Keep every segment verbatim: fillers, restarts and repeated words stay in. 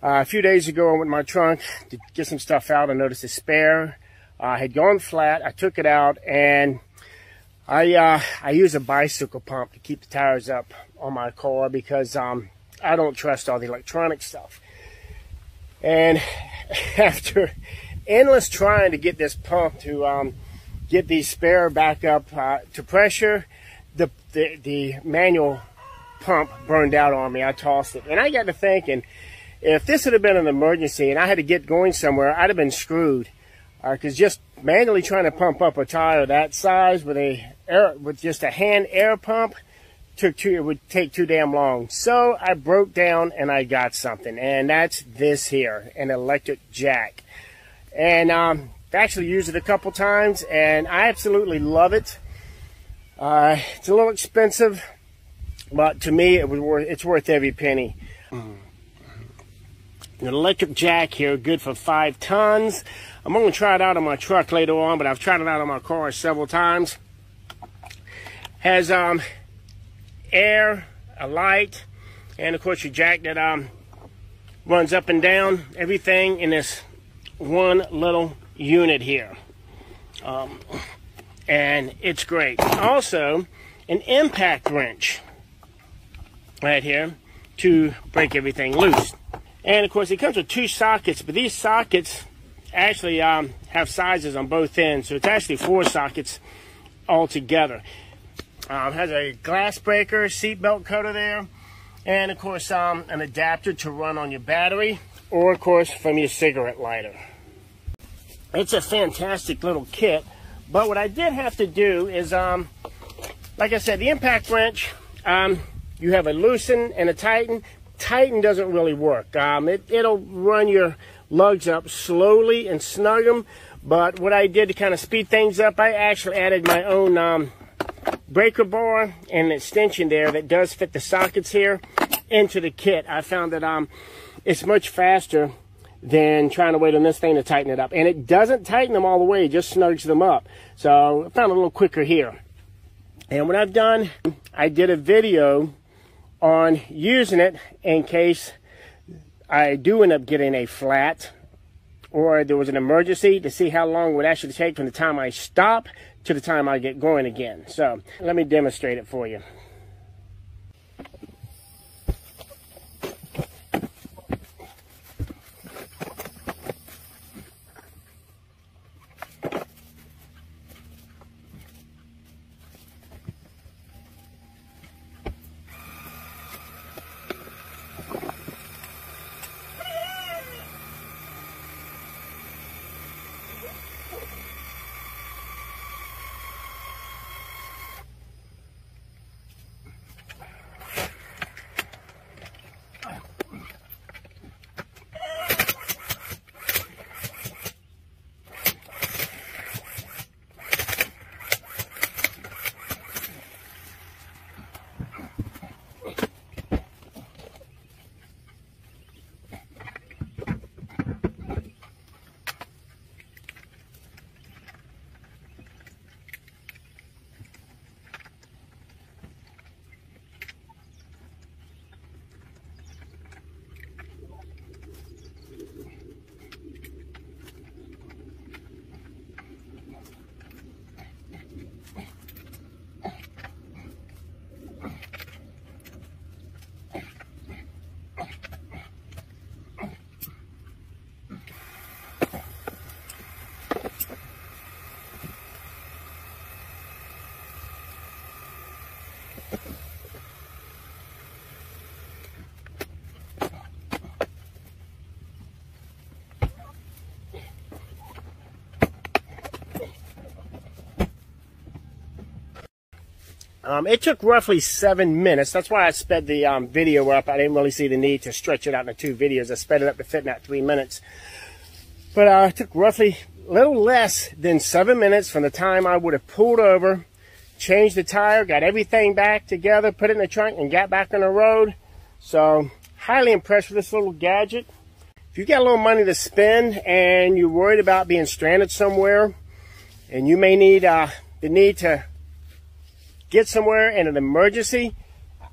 Uh, a few days ago, I went in my trunk to get some stuff out. I noticed a spare uh, had gone flat. I took it out, and I uh, I use a bicycle pump to keep the tires up on my car because um, I don't trust all the electronic stuff. And after endless trying to get this pump to um, get the spare back up uh, to pressure, the, the the manual pump burned out on me. I tossed it, and I got to thinking, if this had been an emergency and I had to get going somewhere, I'd have been screwed, because uh, just manually trying to pump up a tire that size with a air, with just a hand air pump took too, it would take too damn long. So I broke down and I got something, and that's this here, an electric jack. And um, I actually used it a couple times, and I absolutely love it. Uh, it's a little expensive, but to me, it was worth, it's worth every penny. Mm. An electric jack here, good for five tons. I'm going to try it out on my truck later on, but I've tried it out on my car several times. Has um, air, a light, and of course your jack that um, runs up and down. Everything in this one little unit here, um, and it's great. Also, an impact wrench right here to break everything loose. And of course, it comes with two sockets, but these sockets actually um, have sizes on both ends, so it's actually four sockets altogether. Um, has a glass breaker, seatbelt cover there, and of course, um, an adapter to run on your battery, or of course, from your cigarette lighter. It's a fantastic little kit, but what I did have to do is, um, like I said, the impact wrench, um, you have a loosen and a tighten. Tighten doesn't really work. Um, it, it'll run your lugs up slowly and snug them, but what I did to kind of speed things up, I actually added my own um, breaker bar and an extension there that does fit the sockets here into the kit. I found that um, it's much faster than trying to wait on this thing to tighten it up. And it doesn't tighten them all the way, it just snugs them up. So I found it a little quicker here. And what I've done, I did a video on using it in case I do end up getting a flat or there was an emergency, to see how long it would actually take from the time I stop to the time I get going again. So let me demonstrate it for you. Um, it took roughly seven minutes. That's why I sped the um, video up. I didn't really see the need to stretch it out into two videos. I sped it up to fit in that three minutes. But uh, it took roughly a little less than seven minutes from the time I would have pulled over, changed the tire, got everything back together, put it in the trunk, and got back on the road. So, highly impressed with this little gadget. If you've got a little money to spend and you're worried about being stranded somewhere, and you may need uh, the need to get somewhere in an emergency,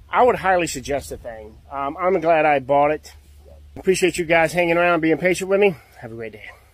I would highly suggest the thing. Um, I'm glad I bought it. Appreciate you guys hanging around, being patient with me. Have a great day.